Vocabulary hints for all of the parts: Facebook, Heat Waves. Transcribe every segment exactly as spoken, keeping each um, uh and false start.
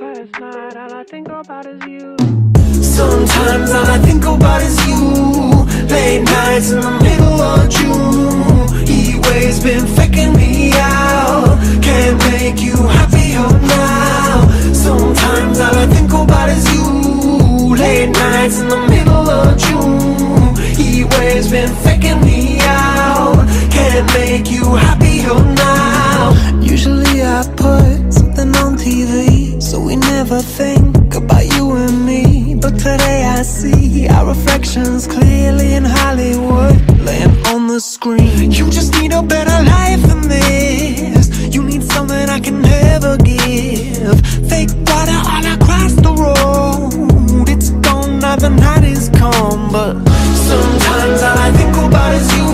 Last night, all I think about is you. Sometimes all I think about is you. Late nights in the middle of June. Heat waves been faking me out. Can't make you happier now. Sometimes all I think about is you. Late nights in the middle of June. Heat waves been faking me out. Can't make you happier now. Usually I put something on T V, so we never think about you and me. But today I see our reflections clearly in Hollywood, laying on the screen. You just need a better life than this. You need something I can never give. Fake water all across the road. It's gone now, the night is calm. But sometimes all I think about is you.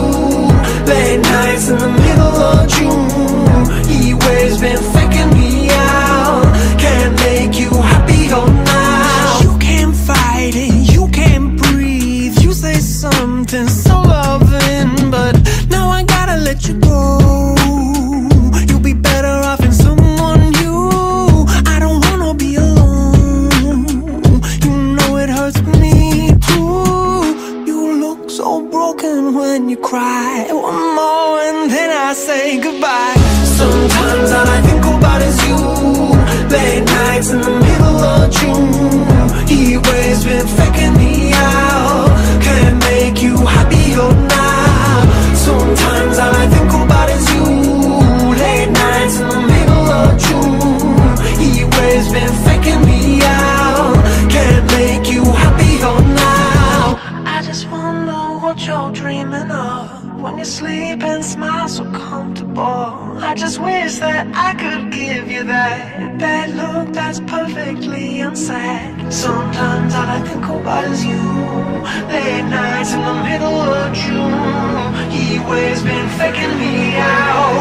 Late nights in the middle of June. Heat waves been faking me out. Can't make you happier now. You can't fight it, you can't breathe. You say something so loving, but now I gotta let you go. You'll be better off in someone new. I don't wanna be alone. You know it hurts me too. You look so broken when you cry. One more and then I say goodbye. Sometimes all I think about is you. Late nights in the middle of June. Heat waves been faking me out. Can't make you happier now. Sometimes all I think about is you. Late nights in the middle of June. Heat waves been faking me out. Can't make you happier now. I just wanna know what you're dreaming of. When you sleep and smile so comfortable. I just wish that I could give you that that look that's perfectly unsaid. Sometimes all I think about is you. Late nights in the middle of June. Heat waves been faking me out.